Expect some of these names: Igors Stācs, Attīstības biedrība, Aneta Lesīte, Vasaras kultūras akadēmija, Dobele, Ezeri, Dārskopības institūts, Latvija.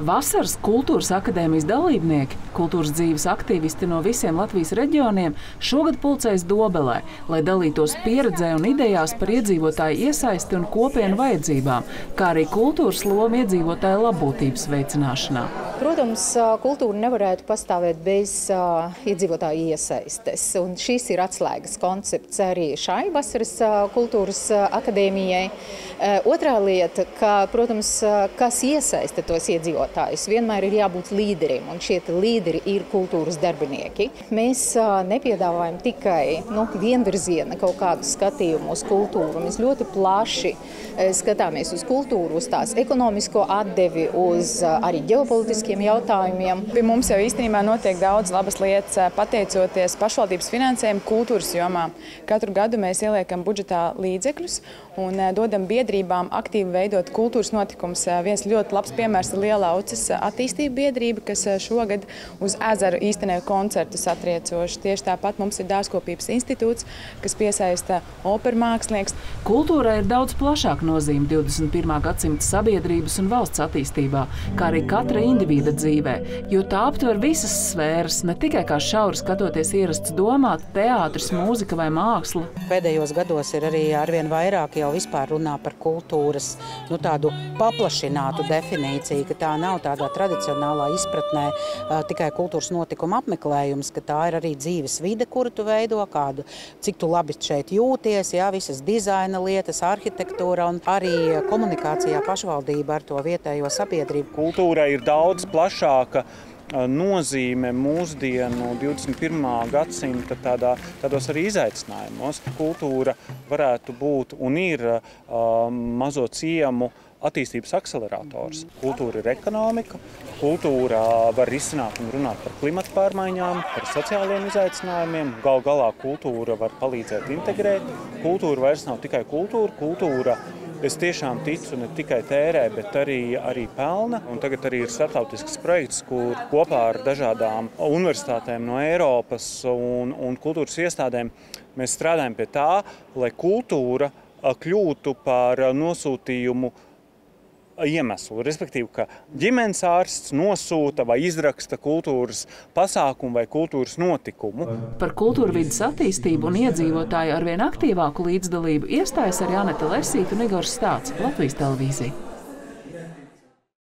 Vasaras kultūras akadēmijas dalībnieki, kultūras dzīves aktīvisti no visiem Latvijas reģioniem šogad pulcēs Dobelē, lai dalītos pieredzē un idejās par iedzīvotāju iesaisti un kopienu vajadzībām, kā arī kultūras lomu iedzīvotāju labbūtības veicināšanā. Protams, kultūra nevarētu pastāvēt bez iedzīvotāju iesaistes, un šīs ir atslēgas koncepts arī šai Vasaras kultūras akadēmijai. Otrā lieta, ka, protams, kas iesaista tos iedzīvotājus, vienmēr ir jābūt līderiem, un šie līderi ir kultūras darbinieki. Mēs nepiedāvājam tikai vienvirziena kaut kādu skatījumu uz kultūru. Mēs ļoti plaši skatāmies uz kultūru, uz tās ekonomisko atdevi, uz arī ģeopolitiskiem jautājumiem. Pie mums jau īstenībā notiek daudz labas lietas, pateicoties pašvaldības finansējumu kultūras jomā. Katru gadu mēs ieliekam budžetā līdzekļus un dodam biedrībām aktīvi veidot kultūras notikumus. Viens ļoti labs piemērs ir lielā Attīstības biedrība, kas šogad uz Ezeru īstenē koncertus atriecoši. Tieši tāpat mums ir Dārskopības institūts, kas piesaista operu mākslinieks. Kultūrai ir daudz plašāk nozīme 21. gadsimta sabiedrības un valsts attīstībā, kā arī katra individa dzīvē, jo tā aptver visas sfēras, ne tikai kā šauri skatoties ierasts domāt, teātris, mūzika vai māksla. Pēdējos gados ir arī arvien vairāk jau vispār runā par kultūras, tādu paplašinātu definīciju, ka tā nav tādā tradicionālā izpratnē tikai kultūras notikuma apmeklējums, ka tā ir arī dzīves vide, kuru tu veido, kādu, cik tu labi šeit jūties, jā, visas dizaina lietas, arhitektūra un arī komunikācijā pašvaldība ar to vietējo sabiedrību. Kultūra ir daudz plašāka nozīme mūsdienu 21. gadsimta tādos arī izaicinājumos. Kultūra varētu būt un ir mazo ciemu attīstības akcelerators. Kultūra ir ekonomika, kultūra var risināt un runāt par klimata pārmaiņām, par sociāliem izaicinājumiem, galā kultūra var palīdzēt integrēt. Kultūra vairs nav tikai kultūra, es tiešām ticu, ne tikai tērē, bet arī pelna. Un tagad arī ir starptautisks projekts, kur kopā ar dažādām universitātēm no Eiropas un kultūras iestādēm mēs strādājam pie tā, lai kultūra kļūtu par nosūtījumu iemeslu. Respektīvi, ka ģimenes ārsts nosūta vai izraksta kultūras pasākumu vai kultūras notikumu. Par kultūra vidas attīstību un iedzīvotāju arvien aktīvāku līdzdalību iestājas arī Aneta Lesīte un Igors Stācs, Latvijas televīzija.